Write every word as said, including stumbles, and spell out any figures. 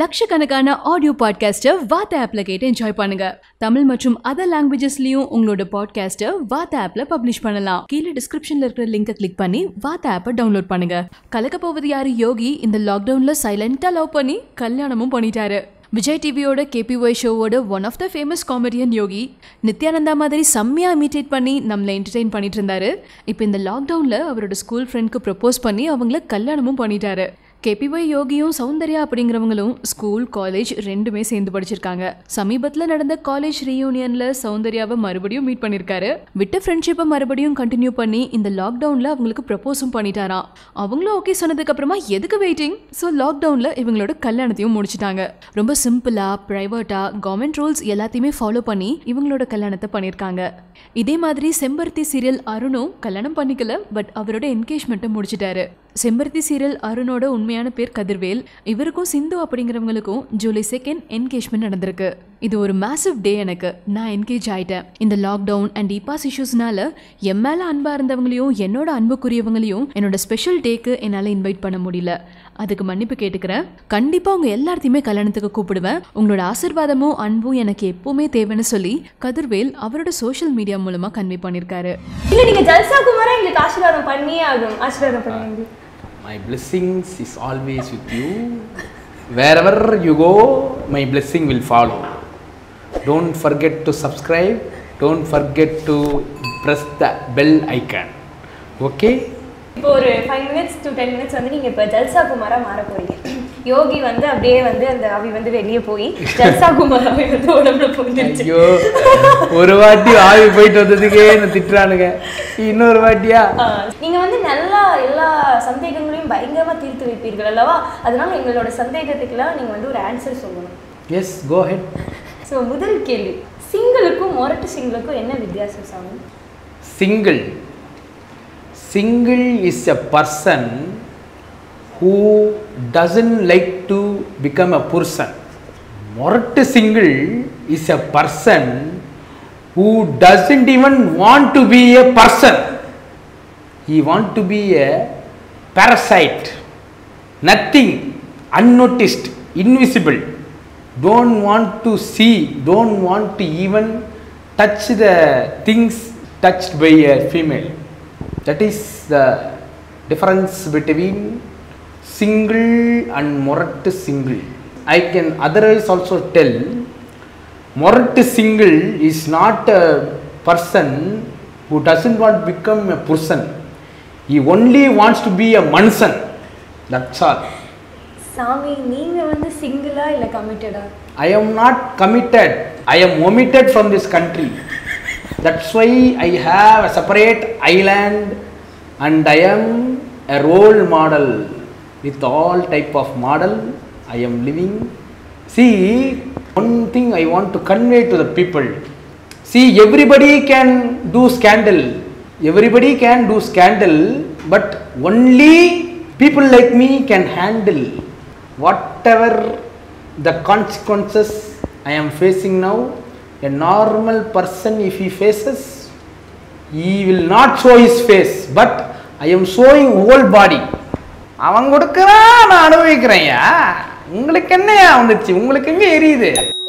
लक्षकणक्काना audio podcast वाता ऐपला केट्टु एंजॉय पण्णुंगा। तमिल मत्रुम अदर लैंग्वेजेस्लयूम उंगलोड पॉडकास्ट वाता ऐपला पब्लिश पण्णलाम। कीला डिस्क्रिप्शनला इरुक्किற லிங்கை கிளிக் பண்ணி வாதா ஆப்பை டவுன்லோட் பண்ணுங்க। கலக்கபோவது யாரு யோகி இந்த லாக்டவுன்ல சைலண்டா லவ் பண்ணி கல்யாணமும் பண்ணிட்டாரு। விஜய் டிவியோட கேபிஒய் ஷோவோட one of the famous comedian Yogi Nithyananda மாதிரி செம்மையாக இமிட்டேட் பண்ணி நம்மளை என்டர்டெயின் பண்ணிட்டு இருந்தாரு। இப்போ இந்த லாக்டவுனில் அவரோட ஸ்கூல் ஃப்ரெண்டுக்கு ப்ரப்போஸ் பண்ணி அவங்கள கல்யாணமும் பண்ணிட்டாரு। கேபிஒய் யோகியும் சௌந்தர்யா அப்படிங்கிறவங்களும் ஸ்கூல் காலேஜ் ரெண்டுமே சேர்ந்து படிச்சிருக்காங்க। சமீபத்தில் நடந்த காலேஜ் ரீயூனியனில் சௌந்தர்யாவை மறுபடியும் மீட் பண்ணியிருக்காரு। விட்ட ஃப்ரெண்ட்ஷிப்பை மறுபடியும் கண்டினியூ பண்ணி இந்த லாக்டவுனில் அவங்களுக்கு ப்ரப்போஸும் பண்ணிட்டாராம்। அவங்களும் ஓகே சொன்னதுக்கப்புறமா எதுக்கு வெயிட்டிங், ஸோ லாக்டவுனில் இவங்களோட கல்யாணத்தையும் முடிச்சிட்டாங்க। ரொம்ப சிம்பிளாக ப்ரைவேட்டாக கவர்மெண்ட் ரூல்ஸ் எல்லாத்தையுமே ஃபாலோ பண்ணி இவங்களோட கல்யாணத்தை பண்ணியிருக்காங்க। இதே மாதிரி செம்பருத்தி சீரியல் அருணும் கல்யாணம் பண்ணிக்கல, பட் அவரோட என்கேஜ்மெண்ட்டை முடிச்சிட்டாரு। செம்பருத்தி சீரியல் அருணோட உண்மையான பேர் கதிர்வேல், இவருக்கும் சிந்து அப்படிங்கிறவங்களுக்கும் ஜூலை செகண்ட் என்கேஜ்மெண்ட் நடந்திருக்கு। இது ஒரு மேசிவ் டே, எனக்கு நான் என்கேஜ் ஆகிட்டேன்। இந்த லாக்டவுன் அண்ட் இபாஸ் இஷ்யூஸ்னால என் மேலே அன்பாக இருந்தவங்களையும் என்னோட அன்புக்குரியவங்களையும் என்னோட ஸ்பெஷல் டேக்கு என்னால் இன்வைட் பண்ண முடியல, அதுக்கு மன்னிப்பு கேட்டுக்கிறேன்। கண்டிப்பாக உங்கள் எல்லாத்தையுமே கல்யாணத்துக்கு கூப்பிடுவேன், உங்களோட ஆசீர்வாதமும் அன்பும் எனக்கு எப்பவுமே தேவைன்னு சொல்லி கதிர்வேல் அவரோட சோஷியல் மீடியா மூலமாக கன்வே பண்ணியிருக்காரு। இல்லை, நீங்கள் ஜல்சா குமாரை எங்களுக்கு ஆசீர்வாதம் பண்ணியே ஆகும்। ஆசீர்வாதம் பண்ணுங்க। My blessings is always with you. Wherever you go, my blessing will follow. Don't forget to subscribe. Don't forget to press the bell icon. Okay? இப்போ ஒரு five minutes to ten minutes வந்து நீங்கள் இப்போ ஜல்சா குமாராக மாற போகிறீங்க। யோகி வந்து அப்படியே வந்து அந்த அவி வந்து வெளியே போய் ஜல்சா குமார் அவை வந்து உடம்புல போயிருச்சு। ஐயோ, ஒரு வாட்டி ஆவி போயிட்டு வந்ததுக்கே என்ன திட்டுறானுங்க, இன்னொரு வாட்டியா? நீங்கள் வந்து நல்லா எல்லா சந்தேகங்களையும் பயங்கரமாக தீர்த்து வைப்பீர்கள் அல்லவா? அதனால எங்களோட சந்தேகத்துக்கெல்லாம் நீங்கள் வந்து ஒரு ஆன்சர் சொல்லணும்। எஸ், கோ ஹெட்। ஸோ முதல் கேள்வி, சிங்களுக்கும் மொரட்டு சிங்களுக்கும் என்ன வித்தியாசம் சாமி? Single Single is a person who doesn't like to become a person. Morattu single is a person who doesn't even want to be a person. He want to be a parasite, nothing, unnoticed, invisible, don't want to see, don't want to even touch the things touched by a female. That is the difference between single and morattu single. I can otherwise also tell morattu single is not a person who doesn't want to become a person. He only wants to be a mansan. That's all. Sami, neenga vandu single ah illa committed ah? I am not committed. I am omitted from this country. That's why I have a separate island and I am a role model with all type of model I am living. See, one thing I want to convey to the people. See, everybody can do scandal. Everybody can do scandal, but only people like me can handle whatever the consequences I am facing now. A normal person, if he faces, he will not show his face, but I am showing whole body. Avan kodukra, naan anuvikkirenga. Ungalukku enna avandhuchu, ungalukku enga eriyudhu?